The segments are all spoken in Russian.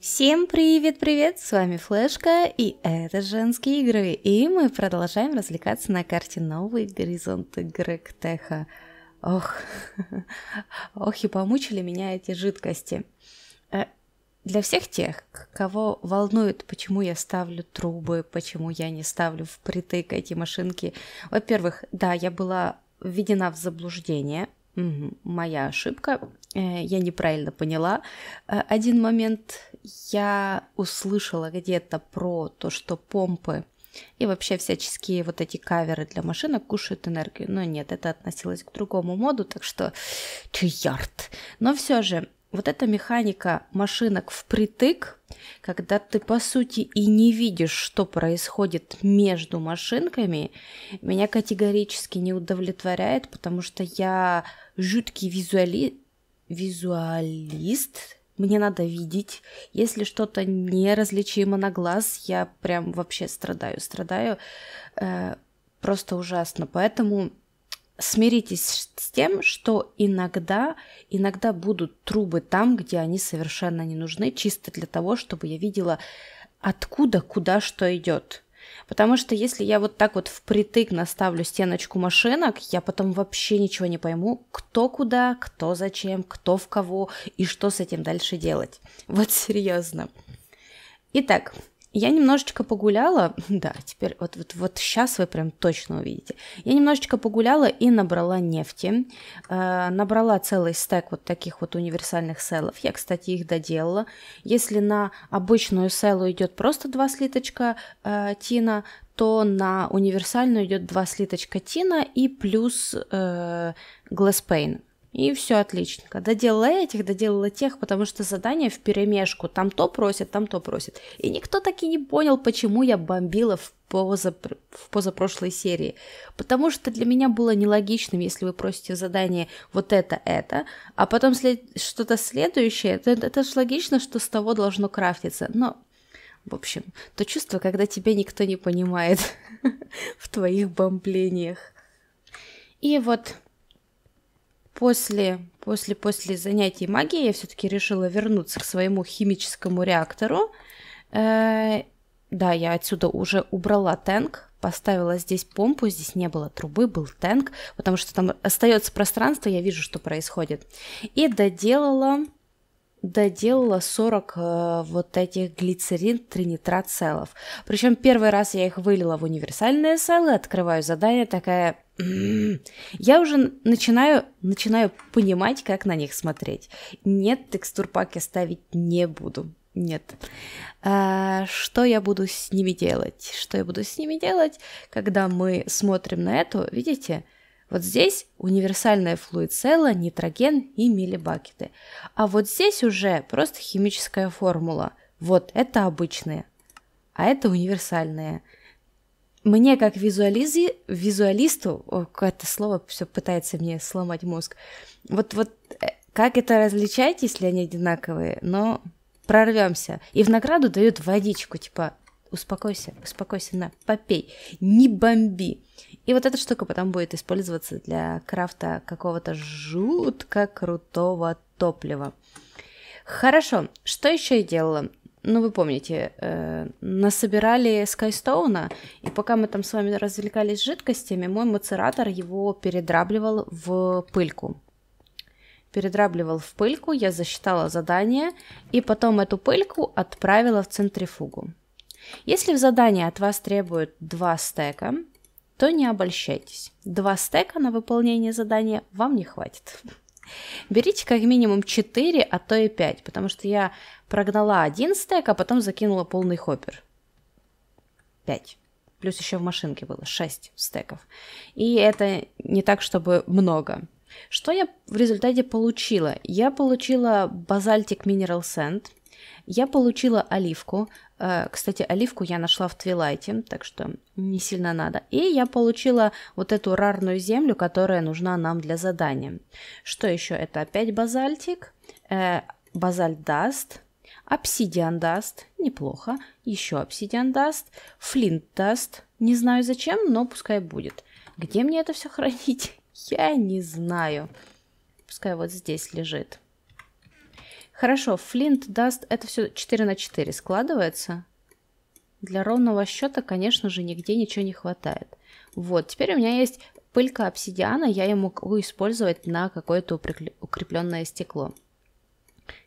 Всем привет-привет, с вами Флешка, и это Женские Игры, и мы продолжаем развлекаться на карте Новый Горизонт Гректеха. Ох, и помучили меня эти жидкости. Для всех тех, кого волнует, почему я ставлю трубы, почему я не ставлю впритык эти машинки, во-первых, да, я была введена в заблуждение, моя ошибка, я неправильно поняла. Один момент я услышала где-то про то, что помпы и вообще всяческие вот эти каверы для машинок кушают энергию, но нет, это относилось к другому моду, так что чёрт. Но все же, вот эта механика машинок впритык, когда ты по сути и не видишь, что происходит между машинками, меня категорически не удовлетворяет, потому что я жуткий визуалист. Мне надо видеть. Если что-то неразличимо на глаз, я прям вообще страдаю. Просто ужасно. Поэтому смиритесь с тем, что иногда будут трубы там, где они совершенно не нужны, чисто для того, чтобы я видела, откуда, куда что идет. Потому что если я вот так вот впритык наставлю стеночку машинок, я потом вообще ничего не пойму, кто куда, кто зачем, кто в кого и что с этим дальше делать. Вот серьезно. Итак, я немножечко погуляла, да, теперь вот сейчас вы прям точно увидите. Я немножечко погуляла и набрала нефти, набрала целый стек вот таких вот универсальных селлов. Я, кстати, их доделала. Если на обычную селлу идет просто 2 слиточка тина, то на универсальную идет 2 слиточка тина и плюс Glass Pane. И все отличненько. Доделала тех, потому что задания вперемешку. Там то просят, там то просят. И никто так и не понял, почему я бомбила в позапрошлой серии. Потому что для меня было нелогичным, если вы просите задание вот это, а потом что-то следующее. Это же логично, что с того должно крафтиться. Но, в общем, то чувство, когда тебя никто не понимает в твоих бомблениях. И вот... После занятий магией я все-таки решила вернуться к своему химическому реактору. Да, я отсюда уже убрала танк, поставила здесь помпу, здесь не было трубы, был танк, потому что там остается пространство, я вижу, что происходит. И доделала 40 вот этих глицерин-тринитрат селлов. Причем первый раз я их вылила в универсальные селлы, открываю задание, такая... Я уже начинаю понимать, как на них смотреть. Нет, текстурпак я ставить не буду. Нет. Что я буду с ними делать? Когда мы смотрим на эту, видите... Вот здесь универсальная флуидцелла, нитроген и миллибакеты. А вот здесь уже просто химическая формула. Вот это обычные, а это универсальные. Мне как визуалисту, о, это слово все пытается мне сломать мозг, вот как это различать, если они одинаковые, но прорвемся. И в награду дают водичку, типа... Успокойся, на, попей, не бомби. И вот эта штука потом будет использоваться для крафта какого-то жутко крутого топлива. Хорошо, что еще я делала? Ну, вы помните, насобирали Скайстоуна, и пока мы там с вами развлекались с жидкостями, мой мацератор его передрабливал в пыльку. Я засчитала задание, и потом эту пыльку отправила в центрифугу. Если в задании от вас требуют 2 стека, то не обольщайтесь. 2 стека на выполнение задания вам не хватит. Берите как минимум 4, а то и 5, потому что я прогнала 1 стек, а потом закинула полный хоппер. 5. Плюс еще в машинке было 6 стеков. И это не так, чтобы много. Что я в результате получила? Я получила базальтик Mineral Sand. Я получила оливку. Кстати, оливку я нашла в Твилайте, так что не сильно надо. И я получила вот эту рарную землю, которая нужна нам для задания. Что еще? Это опять базальтик, базальт даст, обсидиан даст, неплохо, еще обсидиан даст, флинт даст, не знаю зачем, но пускай будет. Где мне это все хранить? Я не знаю. Пускай вот здесь лежит. Хорошо, флинт, даст, это все 4 на 4 складывается. Для ровного счета, конечно же, нигде ничего не хватает. Вот, теперь у меня есть пылька обсидиана, я ее могу использовать на какое-то укрепленное стекло.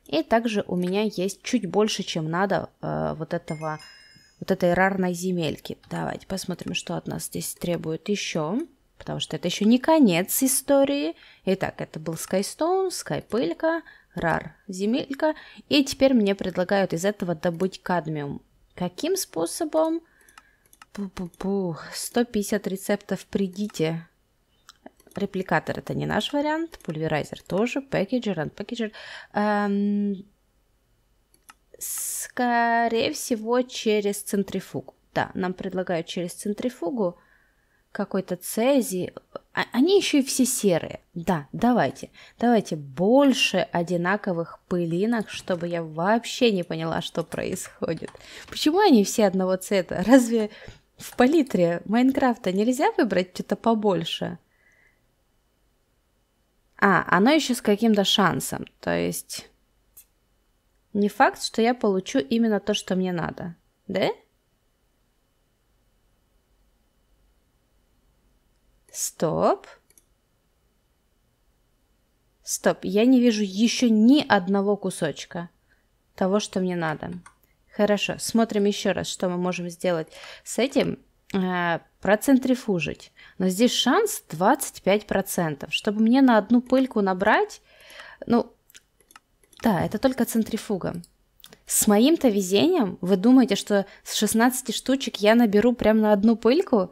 И также у меня есть чуть больше, чем надо вот этой рарной земельки. Давайте посмотрим, что от нас здесь требует еще. Потому что это еще не конец истории. Итак, это был Skystone, Sky-пылька, рар земелька. И теперь мне предлагают из этого добыть кадмиум. Каким способом? 150 рецептов, придите. Репликатор — это не наш вариант. Пульверайзер тоже. Пэкэджер, анпэкэджер. Скорее всего, через центрифугу. Да, нам предлагают через центрифугу какой-то цезий. Они еще и все серые. Да, давайте. Давайте больше одинаковых пылинок, чтобы я вообще не поняла, что происходит. Почему они все одного цвета? Разве в палитре Майнкрафта нельзя выбрать что-то побольше? А, оно еще с каким-то шансом. То есть не факт, что я получу именно то, что мне надо. Да? Стоп. Стоп, я не вижу еще ни одного кусочка того, что мне надо. Хорошо, смотрим еще раз, что мы можем сделать с этим. Процентрифужить. Но здесь шанс 25%. Чтобы мне на одну пыльку набрать, ну, да, это только центрифуга. С моим-то везением, вы думаете, что с 16 штучек я наберу прям на одну пыльку?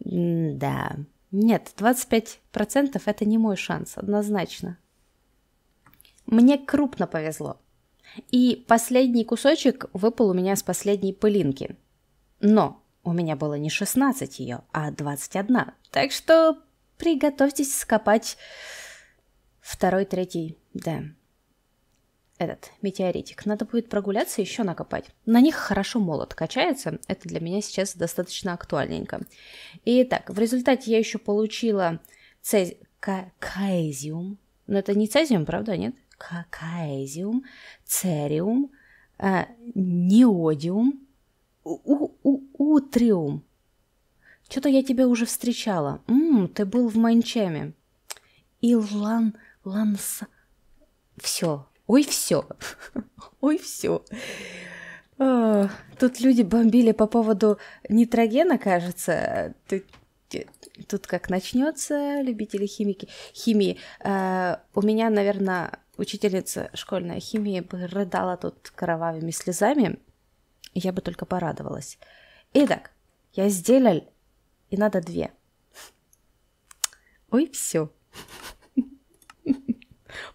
Да... Нет, 25% это не мой шанс, однозначно. Мне крупно повезло. И последний кусочек выпал у меня с последней пылинки. Но у меня было не 16 ее, а 21. Так что приготовьтесь скопать второй, третий, да, этот метеоритик. Надо будет прогуляться и еще накопать. На них хорошо молот качается. Это для меня сейчас достаточно актуальненько. Итак, в результате я еще получила каэзиум. Но это не цезиум, правда, нет? Каэзиум, цериум, неодиум, утриум. Что-то я тебя уже встречала. Ты был в Майнчеме. И ланса... Все. Ой, все. Ой, все. Тут люди бомбили по поводу нитрогена, кажется. Тут как начнется, любители химии. У меня, наверное, учительница школьной химии бы рыдала тут кровавыми слезами. Я бы только порадовалась. Итак, я сделал, и надо 2. Ой, все.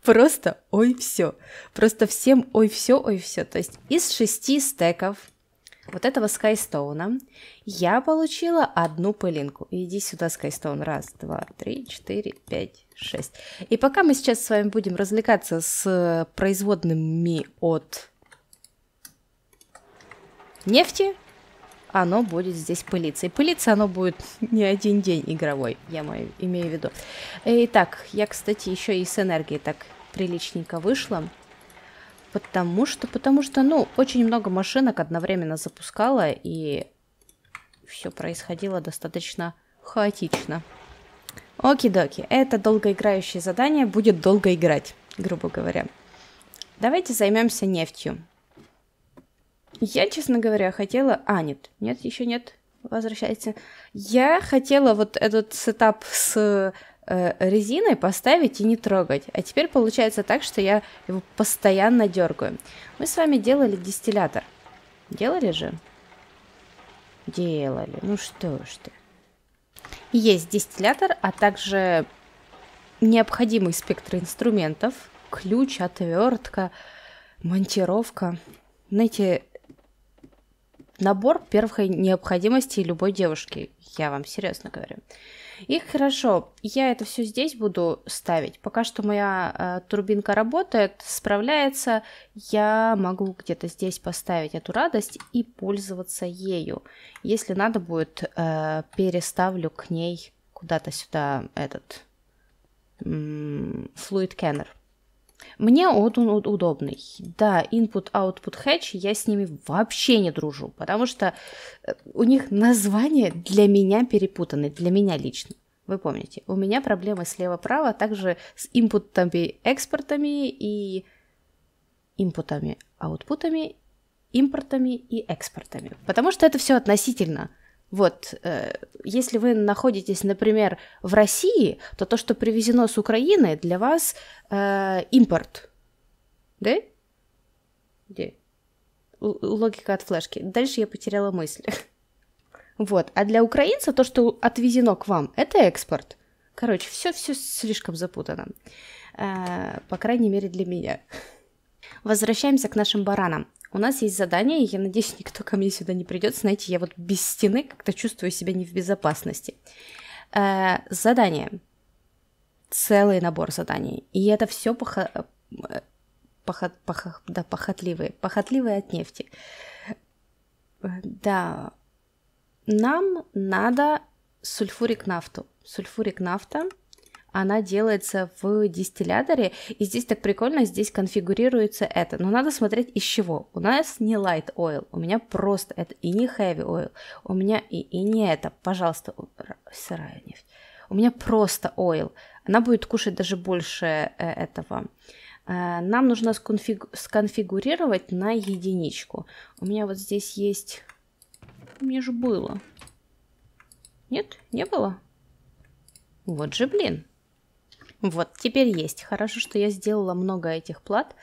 Просто ой все, просто всем ой все, то есть из 6 стеков вот этого Скайстоуна я получила одну пылинку. Иди сюда, Скайстоун, 1, 2, 3, 4, 5, 6. И пока мы сейчас с вами будем развлекаться с производными от нефти, оно будет здесь пылиться. И пылиться оно будет не один день игровой, я имею в виду. Итак, я, кстати, еще и с энергией так приличненько вышла. Потому что, ну, очень много машинок одновременно запускала, и все происходило достаточно хаотично. Оки-доки, это долгоиграющее задание, будет долго играть, грубо говоря. Давайте займемся нефтью. Я, честно говоря, хотела... А, нет, еще нет, возвращайте. Я хотела вот этот сетап с резиной поставить и не трогать. А теперь получается так, что я его постоянно дергаю. Мы с вами делали дистиллятор. Делали же? Делали. Ну что ж ты. Есть дистиллятор, а также необходимый спектр инструментов. Ключ, отвертка, монтировка. Знаете... Набор первой необходимости любой девушки, я вам серьезно говорю. И хорошо, я это все здесь буду ставить. Пока что моя турбинка работает, справляется. Я могу где-то здесь поставить эту радость и пользоваться ею. Если надо будет, переставлю к ней куда-то сюда этот флуид-кеннер. Мне вот он удобный. Да, input-output hatch, я с ними вообще не дружу, потому что у них названия для меня перепутаны, для меня лично. Вы помните, у меня проблемы слева-право, также с инпутами, экспортами и инпутами, аутпутами, импортами и экспортами. Потому что это все относительно. Вот, если вы находитесь, например, в России, то то, что привезено с Украины, для вас импорт. Да? Где? Логика от флешки. Дальше я потеряла мысль. Вот, а для украинца то, что отвезено к вам, это экспорт. Короче, все слишком запутано. По крайней мере, для меня. Возвращаемся к нашим баранам. У нас есть задание, я надеюсь, никто ко мне сюда не придет. Знаете, я вот без стены как-то чувствую себя не в безопасности. Задание. Целый набор заданий. И это все похотливые от нефти. Да... Нам надо сульфурик нафту. Сульфурик нафта, она делается в дистилляторе, и здесь так прикольно, здесь конфигурируется это. Но надо смотреть из чего. У нас не light oil, у меня просто это, и не heavy oil, у меня и не это, пожалуйста, сырая нефть. У меня просто oil, она будет кушать даже больше этого. Нам нужно сконфигурировать на единичку. У меня вот здесь есть... У меня же было. Нет, не было. Вот же, блин. Вот, теперь есть. Хорошо, что я сделала много этих плат.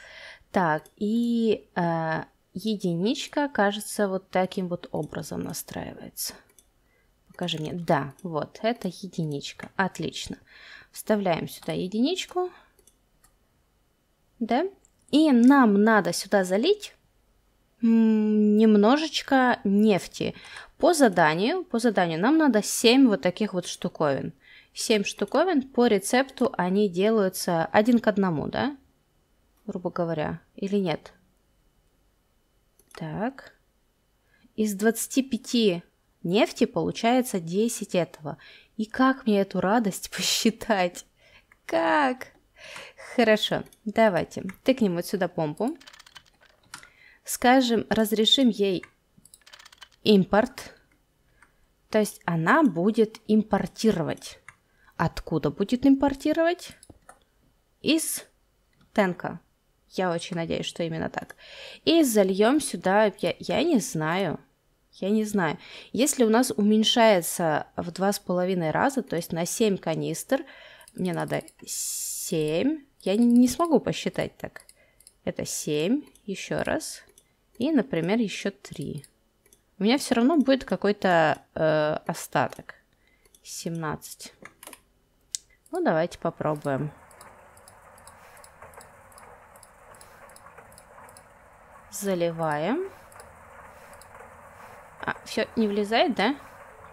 Так, и единичка, кажется, вот таким вот образом настраивается. Покажи мне. Да, вот, это единичка. Отлично. Вставляем сюда единичку. Да. И нам надо сюда залить... немножечко нефти. По заданию нам надо 7 вот таких вот штуковин. 7 штуковин по рецепту, они делаются 1 к 1, да? Грубо говоря. Или нет? Так. Из 25 нефти получается 10 этого. И как мне эту радость посчитать? Как? Хорошо, давайте. Тыкнем вот сюда помпу. Скажем, разрешим ей импорт, то есть она будет импортировать. Откуда будет импортировать? Из танка. Я очень надеюсь, что именно так. И зальем сюда, я не знаю, Если у нас уменьшается в 2,5 раза, то есть на 7 канистр, мне надо 7, я не смогу посчитать так. Это 7, еще раз. И, например, еще 3. У меня все равно будет какой-то остаток. 17. Ну, давайте попробуем. Заливаем. А, все, не влезает, да?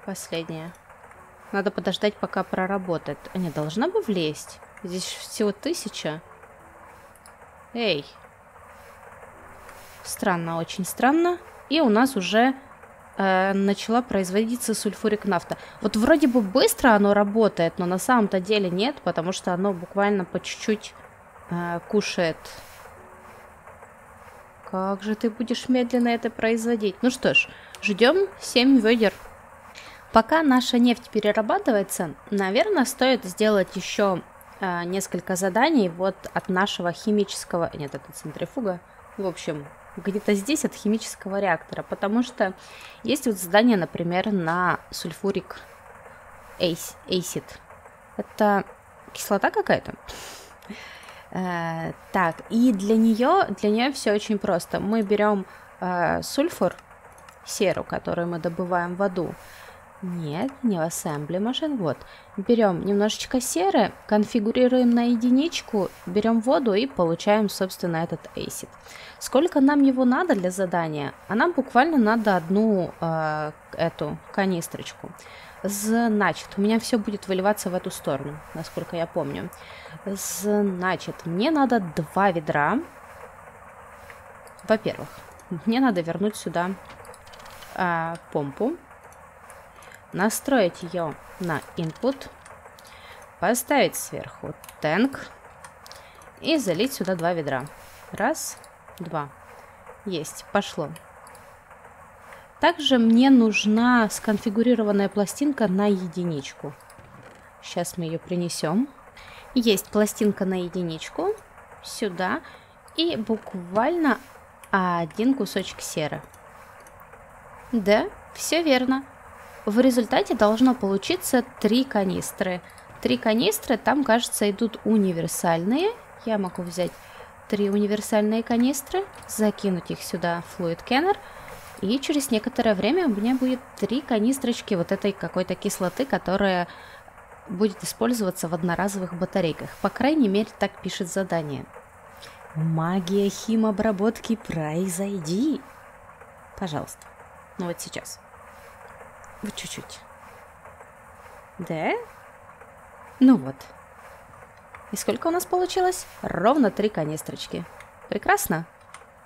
Последнее. Надо подождать, пока проработает. Не, должна бы влезть. Здесь всего 1000. Эй. Странно, очень странно. И у нас уже начала производиться сульфурик нафта. Вот вроде бы быстро оно работает, но на самом-то деле нет, потому что оно буквально по чуть-чуть кушает. Как же ты будешь медленно это производить? Ну что ж, ждем 7 ведер. Пока наша нефть перерабатывается, наверное, стоит сделать еще несколько заданий вот от нашего химического... Нет, это центрифуга. В общем... где-то здесь от химического реактора, потому что есть вот задание, например, на сульфурик acid. Это кислота какая-то? Так, и для нее все очень просто. Мы берем сульфур, серу, которую мы добываем в аду. Нет, не в ассембле машин, вот. Берем немножечко серы, конфигурируем на единичку, берем воду и получаем, собственно, этот acid. Сколько нам его надо для задания? А нам буквально надо одну эту канистрочку. Значит, у меня все будет выливаться в эту сторону, насколько я помню. Значит, мне надо 2 ведра. Во-первых, мне надо вернуть сюда помпу. Настроить ее на input, поставить сверху tank И залить сюда 2 ведра. Раз, два. Есть, пошло. Также мне нужна сконфигурированная пластинка на 1. Сейчас мы ее принесем. Есть пластинка на 1. Сюда. И буквально 1 кусочек серы. Да, все верно. В результате должно получиться 3 канистры. 3 канистры, там, кажется, идут универсальные. Я могу взять 3 универсальные канистры, закинуть их сюда в Fluid Canner, и через некоторое время у меня будет 3 канистрочки вот этой какой-то кислоты, которая будет использоваться в одноразовых батарейках. По крайней мере, так пишет задание. Магия химобработки, произойди! Пожалуйста. Ну вот сейчас. Вот чуть-чуть. Да? Ну вот. И сколько у нас получилось? Ровно 3 канистрочки. Прекрасно.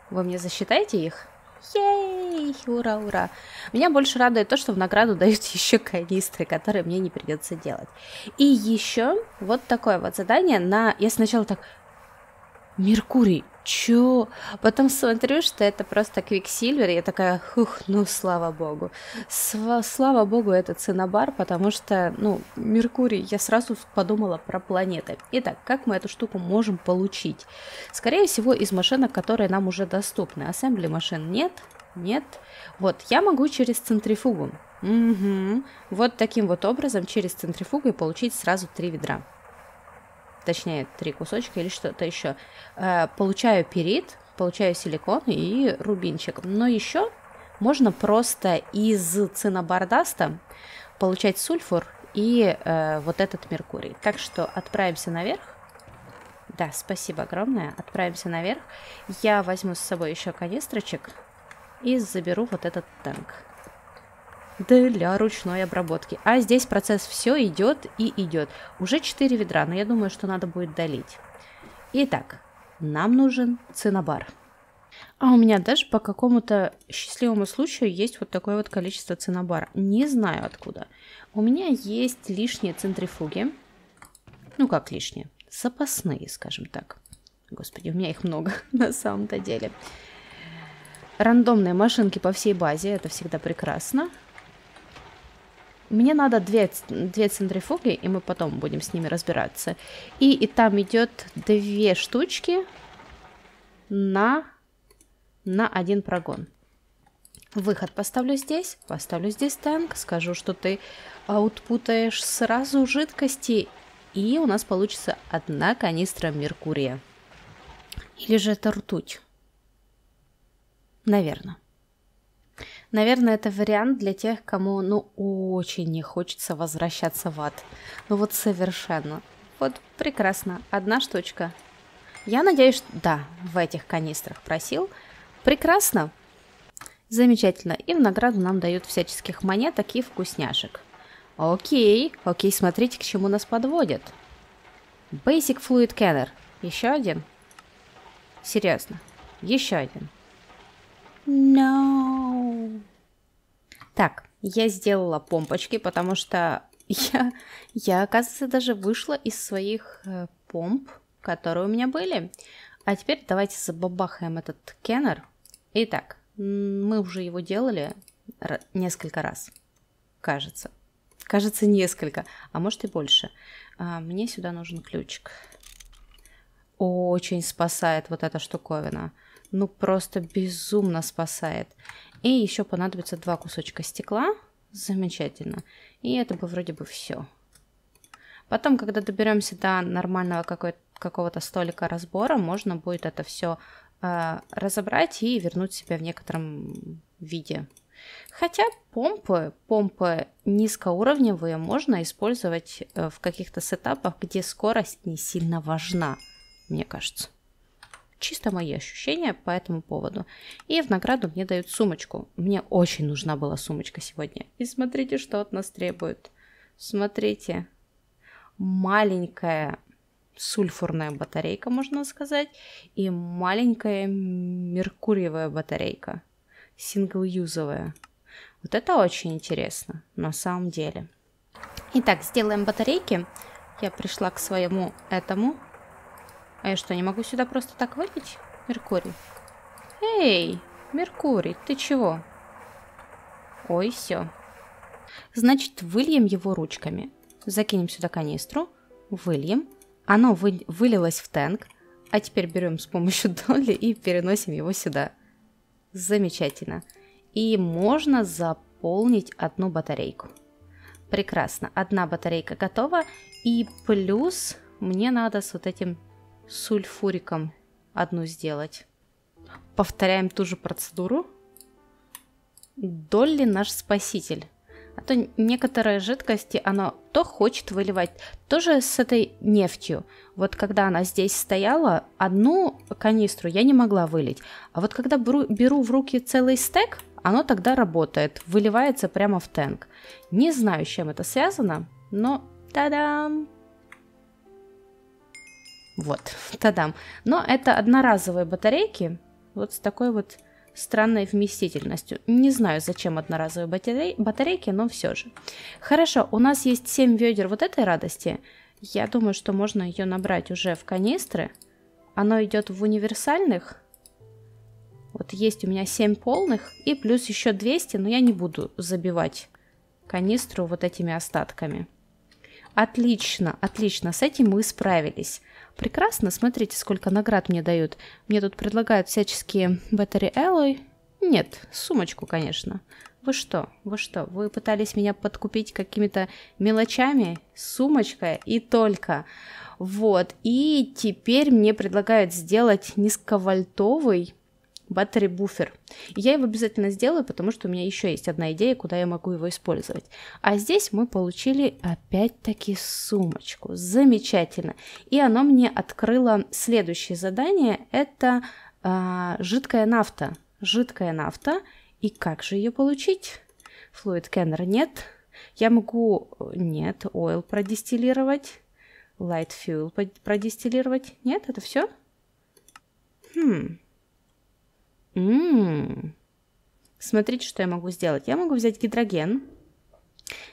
Вы мне засчитаете их? Ей! Ура, ура! Меня больше радует то, что в награду дают еще канистры, которые мне не придется делать. И еще вот такое вот задание на... Я сначала так... Меркурий, чё? Потом смотрю, что это просто квиксильвер, и я такая, хух, ну слава богу. Слава богу, это цинобар, потому что, ну, Меркурий, я сразу подумала про планеты. Итак, как мы эту штуку можем получить? Скорее всего, из машинок, которые нам уже доступны. Ассембли машин нет, нет. Вот, я могу через центрифугу. Угу. Вот таким вот образом через центрифугу и получить сразу 3 ведра. Точнее, 3 кусочка или что-то еще. Получаю пирит, получаю силикон и рубинчик. Но еще можно просто из цинобардаста получать сульфур и вот этот меркурий. Так что отправимся наверх. Да, спасибо огромное. Отправимся наверх. Я возьму с собой еще канистрочек и заберу вот этот танк. Для ручной обработки. А здесь процесс все идет и идет. Уже 4 ведра, но я думаю, что надо будет долить. Итак, нам нужен цинобар. А у меня даже по какому-то счастливому случаю есть вот такое вот количество цинобара. Не знаю откуда. У меня есть лишние центрифуги. Ну как лишние? Запасные, скажем так. Господи, у меня их много на самом-то деле. Рандомные машинки по всей базе. Это всегда прекрасно. Мне надо 2 центрифуги, и мы потом будем с ними разбираться. И там идет 2 штучки на 1 прогон. Выход поставлю здесь танк, скажу, что ты аутпутаешь сразу жидкости, и у нас получится 1 канистра меркурия. Или же это ртуть? Наверное. Наверное, это вариант для тех, кому, ну, очень не хочется возвращаться в ад. Ну, вот совершенно. Вот прекрасно. 1 штучка. Я надеюсь, что... Да, в этих канистрах просил. Прекрасно. Замечательно. И в награду нам дают всяческих монеток и вкусняшек. Окей. Окей, смотрите, к чему нас подводят. Basic Fluid Canner. Еще один. Серьезно. Еще один. No. Так, я сделала помпочки, потому что я, оказывается, даже вышла из своих помп, которые у меня были. А теперь давайте забабахаем этот кеннер. Итак, мы уже его делали несколько раз, кажется. Кажется, несколько, а может и больше. Мне сюда нужен ключик. Очень спасает вот эта штуковина. Ну, просто безумно спасает. И еще понадобится 2 кусочка стекла. Замечательно. И это бы вроде бы все. Потом, когда доберемся до нормального какого-то столика разбора, можно будет это все разобрать и вернуть себя в некотором виде. Хотя помпы низкоуровневые можно использовать в каких-то сетапах, где скорость не сильно важна, мне кажется. Чисто мои ощущения по этому поводу. И в награду мне дают сумочку. Мне очень нужна была сумочка сегодня. И смотрите, что от нас требуют. Смотрите. Маленькая сульфурная батарейка, можно сказать. И маленькая меркуриевая батарейка. Сингл-юзовая. Вот это очень интересно, на самом деле. Итак, сделаем батарейки. Я пришла к своему этому. А я что, не могу сюда просто так выпить? Меркурий. Эй, Меркурий, ты чего? Ой, все. Значит, выльем его ручками. Закинем сюда канистру. Выльем. Оно вылилось в танк. А теперь берем с помощью Долли и переносим его сюда. Замечательно. И можно заполнить одну батарейку. Прекрасно. Одна батарейка готова. И плюс мне надо с вот этим сульфуриком одну сделать. Повторяем ту же процедуру. Долли наш спаситель. А то некоторые жидкости она то хочет выливать, тоже с этой нефтью. Вот когда она здесь стояла, одну канистру я не могла вылить. А вот когда беру в руки целый стек, оно тогда работает, выливается прямо в танк. Не знаю, с чем это связано, но та-дам! Вот, та-дам! Но это одноразовые батарейки, вот с такой вот странной вместительностью. Не знаю, зачем одноразовые батарейки, но все же. Хорошо, у нас есть 7 ведер вот этой радости. Я думаю, что можно ее набрать уже в канистры. Оно идет в универсальных. Вот есть у меня 7 полных и плюс еще 200, но я не буду забивать канистру вот этими остатками. Отлично, отлично, с этим мы справились. Прекрасно, смотрите, сколько наград мне дают. Мне тут предлагают всяческие battery alloy. Нет, сумочку, конечно. Вы что, вы что? Вы пытались меня подкупить какими-то мелочами? Сумочка и только. Вот, и теперь мне предлагают сделать низковольтовый battery буфер. Я его обязательно сделаю, потому что у меня еще есть одна идея, куда я могу его использовать. А здесь мы получили опять-таки сумочку. Замечательно. И оно мне открыло следующее задание. Это жидкая нафта. Жидкая нафта. И как же ее получить? Fluid Canner нет. Я могу... Нет. Oil продистиллировать. Light Fuel продистиллировать. Нет, это все? Смотрите, что я могу сделать. Я могу взять гидроген,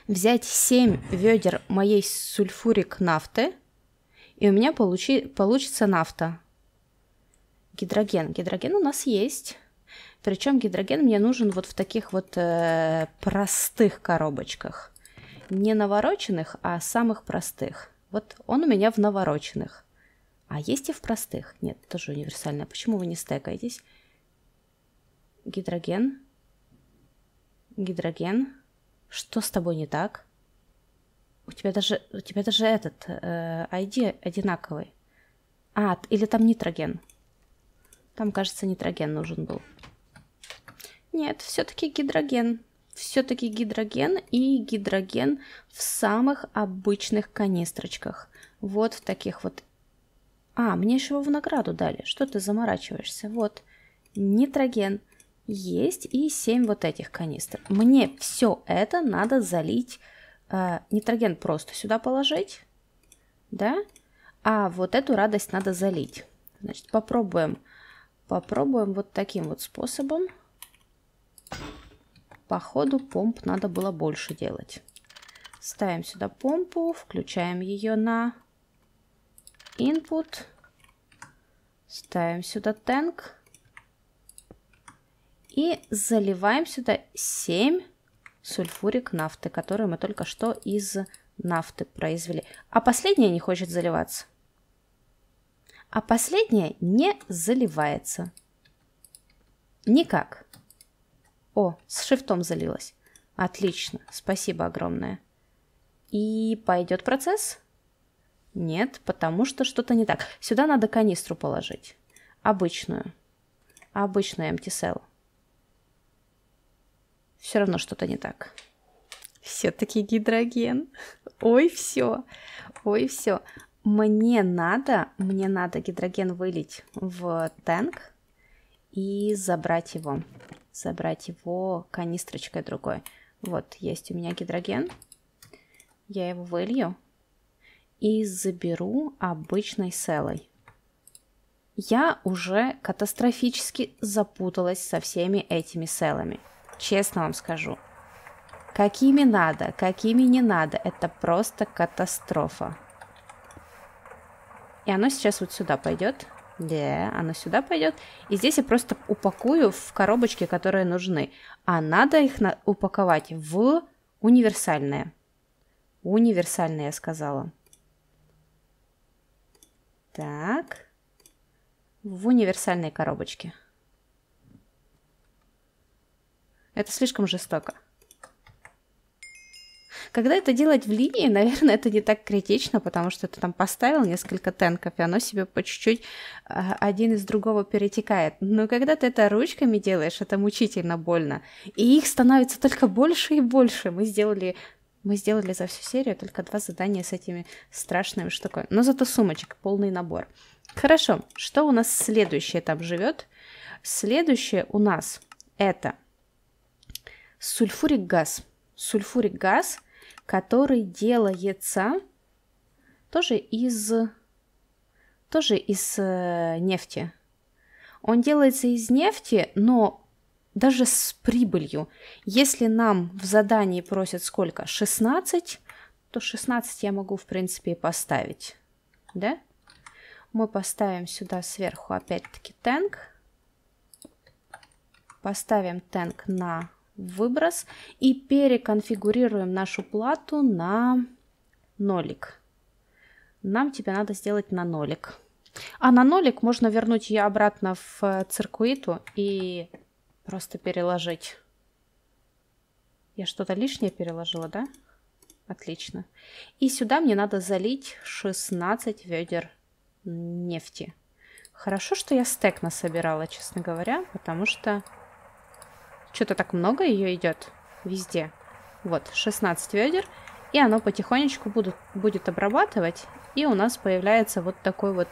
взять 7 ведер моей сульфурик нафты, и у меня получится нафта. Гидроген. Гидроген у нас есть. Причем гидроген мне нужен вот в таких вот простых коробочках. Не навороченных, а самых простых. Вот он у меня в навороченных. А есть и в простых. Нет, тоже универсально. Почему вы не стекаетесь? Гидроген. Гидроген. Что с тобой не так? У тебя даже этот ID одинаковый. А, или там нитроген. Там, кажется, нитроген нужен был. Нет, все-таки гидроген. Все-таки гидроген, и гидроген в самых обычных канистрочках. Вот в таких вот. А, мне еще его в награду дали. Что ты заморачиваешься? Вот. Нитроген. Есть и 7 вот этих канистр. Мне все это надо залить. Нитроген просто сюда положить. Да? А вот эту радость надо залить. Значит, попробуем. Попробуем вот таким вот способом. Походу, помп надо было больше делать. Ставим сюда помпу. Включаем ее на input. Ставим сюда tank. И заливаем сюда 7 сульфурик нафты, которые мы только что из нафты произвели. А последняя не хочет заливаться. А последняя не заливается. Никак. О, с шифтом залилась. Отлично, спасибо огромное. И пойдет процесс? Нет, потому что что-то не так. Сюда надо канистру положить. Обычную. Обычную empty cell. Все равно что-то не так. Все-таки гидроген. Ой, все. Ой, все. Мне надо гидроген вылить в танк и забрать его. Забрать его канистрочкой другой. Вот, есть у меня гидроген. Я его вылью и заберу обычной селой. Я уже катастрофически запуталась со всеми этими селами. Честно вам скажу, какими надо, какими не надо, это просто катастрофа. И оно сейчас вот сюда пойдет. Да, оно сюда пойдет. И здесь я просто упакую в коробочки, которые нужны. А надо их упаковать в универсальные. Универсальные, я сказала. Так. В универсальные коробочки. Это слишком жестоко. Когда это делать в линии, наверное, это не так критично, потому что ты там поставил несколько тенков, и оно себе по чуть-чуть один из другого перетекает. Но когда ты это ручками делаешь, это мучительно больно. И их становится только больше и больше. Мы сделали за всю серию только 2 задания с этими страшными штуками. Но зато сумочек, полный набор. Хорошо, что у нас следующее там живет? Следующее у нас это сульфурик газ. Сульфурик газ, который делается тоже из нефти. Он делается из нефти, но даже с прибылью. Если нам в задании просят сколько? 16, то 16 я могу, в принципе, и поставить. Да? Мы поставим сюда сверху опять-таки тэнк. Поставим тэнк на выброс и переконфигурируем нашу плату на нолик. Нам тебе надо сделать на нолик. А на нолик можно вернуть ее обратно в циркуиту и просто переложить. Я что-то лишнее переложила, да? Отлично. И сюда мне надо залить 16 ведер нефти. Хорошо, что я стэк насобирала, честно говоря, потому что что-то так много ее идет везде. Вот, 16 ведер. И оно потихонечку будет обрабатывать. И у нас появляется вот такой вот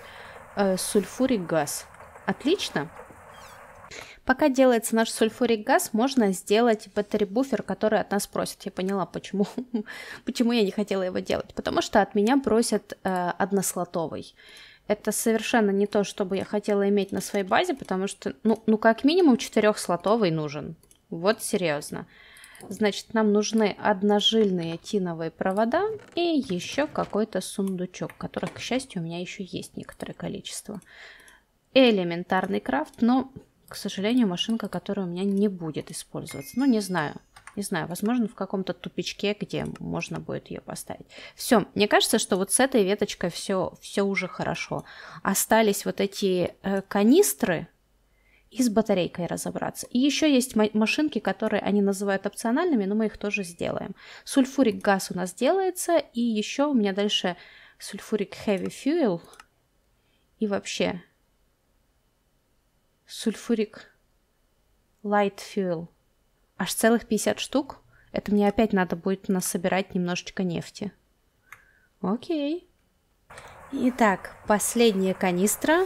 сульфурик газ. Отлично. Пока делается наш сульфурик газ, можно сделать батарея-буфер, который от нас просит. Я поняла, почему я не хотела его делать. Потому что от меня просят однослотовый. Это совершенно не то, что бы я хотела иметь на своей базе, потому что, ну как минимум 4-слотовый нужен. Вот серьезно. Значит, нам нужны одножильные тиновые провода и еще какой-то сундучок, которых, к счастью, у меня еще есть некоторое количество. Элементарный крафт, но, к сожалению, машинка, которая у меня не будет использоваться. Ну, не знаю. Не знаю, возможно, в каком-то тупичке, где можно будет ее поставить. Все, мне кажется, что вот с этой веточкой все уже хорошо. Остались вот эти канистры, и с батарейкой разобраться. И еще есть машинки, которые они называют опциональными, но мы их тоже сделаем. Сульфурик газ у нас делается, и еще у меня дальше сульфурик heavy fuel, и вообще сульфурик light fuel. Аж целых 50 штук. Это мне опять надо будет насобирать немножечко нефти. Окей. Итак, последняя канистра.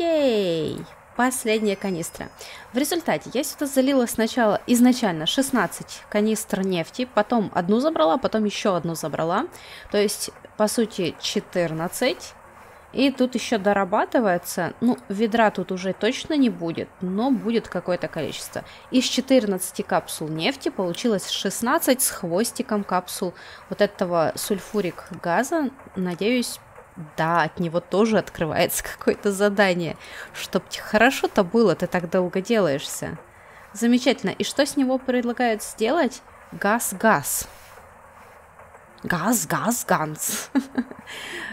Ей! Последняя канистра. В результате я сюда залила сначала, изначально 16 канистр нефти, потом одну забрала, потом еще одну забрала. То есть, по сути, 14. И тут еще дорабатывается, ну, ведра тут уже точно не будет, но будет какое-то количество. Из 14 капсул нефти получилось 16 с хвостиком капсул вот этого сульфурик газа. Надеюсь, да, от него тоже открывается какое-то задание, чтоб хорошо-то было, ты так долго делаешься. Замечательно. И что с него предлагают сделать? Газ-газ. Газ.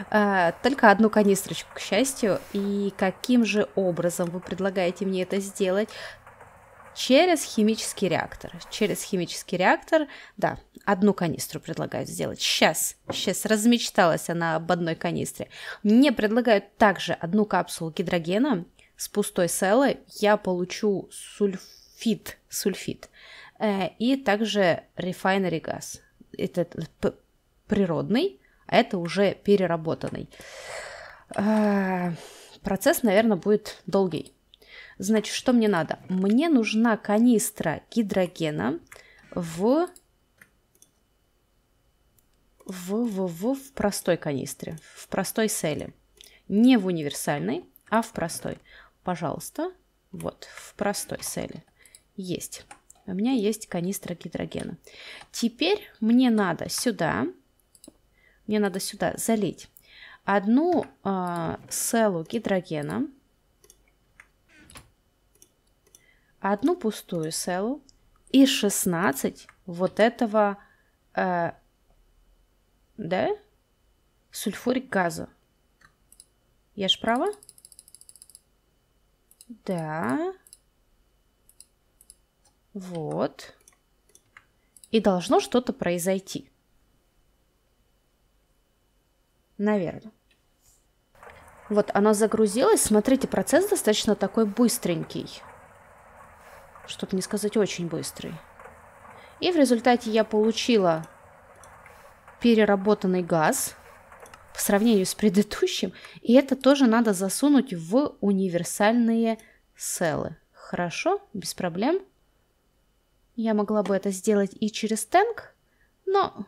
Только одну канистрочку, к счастью. И каким же образом вы предлагаете мне это сделать? Через химический реактор. Через химический реактор, да, одну канистру предлагают сделать. Сейчас размечталась она об одной канистре. Мне предлагают также одну капсулу гидрогена с пустой селой. Я получу сульфид. И также refinery газ. Это природный, а это уже переработанный. Процесс, наверное, будет долгий. Значит, что мне надо? Мне нужна канистра гидрогена в простой канистре, в простой селе. Не в универсальной, а в простой. Пожалуйста, вот, в простой селе. Есть. У меня есть канистра гидрогена. Теперь мне надо сюда залить одну селу гидрогена, одну пустую селу и 16 вот этого сульфурик газа. Я ж права? Да. Вот. И должно что-то произойти. Наверное. Вот оно загрузилось. Смотрите, процесс достаточно такой быстренький. Чтобы не сказать очень быстрый. И в результате я получила переработанный газ по сравнению с предыдущим. И это тоже надо засунуть в универсальные селы. Хорошо, без проблем. Я могла бы это сделать и через тэнк, но.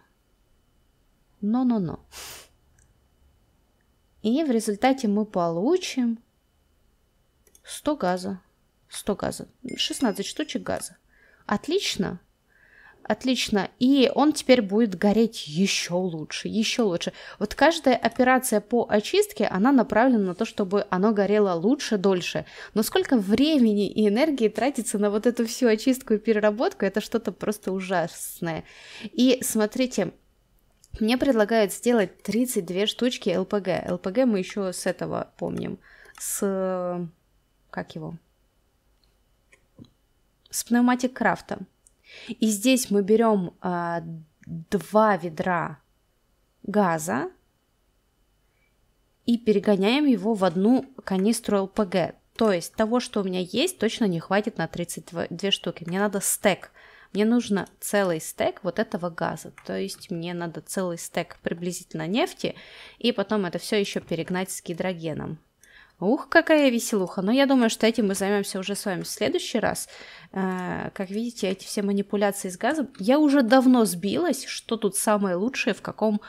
И в результате мы получим 100 газа. 100 газа. 16 штучек газа. Отлично. Отлично. И он теперь будет гореть еще лучше. Еще лучше. Вот каждая операция по очистке, она направлена на то, чтобы оно горело лучше, дольше. Но сколько времени и энергии тратится на вот эту всю очистку и переработку, это что-то просто ужасное. И смотрите, мне предлагают сделать 32 штучки ЛПГ. ЛПГ мы еще с этого помним. С... как его? С Pneumatic Craft. И здесь мы берем 2 ведра газа и перегоняем его в одну канистру ЛПГ. То есть того, что у меня есть, точно не хватит на 32 штуки. Мне надо стек. Мне нужно целый стек вот этого газа. То есть мне надо целый стек приблизительно нефти. И потом это все еще перегнать с гидрогеном. Ух, какая веселуха. Но я думаю, что этим мы займемся уже с вами в следующий раз. Как видите, эти все манипуляции с газом. Я уже давно сбилась, что тут самое лучшее, в каком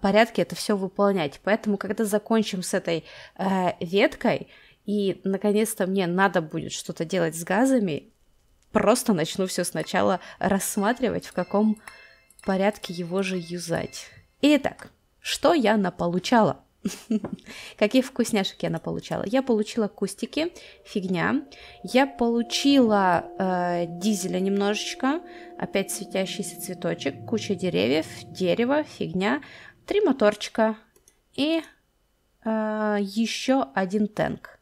порядке это все выполнять. Поэтому, когда закончим с этой веткой, и наконец-то мне надо будет что-то делать с газами, просто начну все сначала рассматривать, в каком порядке его же юзать. Итак, что я наполучала? Какие вкусняшки она получала? Я получила кустики, фигня. Я получила дизеля немножечко, опять светящийся цветочек, куча деревьев, дерево, фигня, 3 моторчика и еще один тэнк.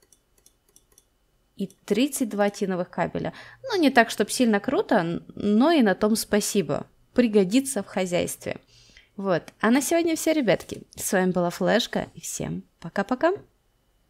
И 32 тиновых кабеля. Ну, не так, чтобы сильно круто, но и на том спасибо. Пригодится в хозяйстве. Вот, а на сегодня все, ребятки. С вами была Флешка, и всем пока-пока!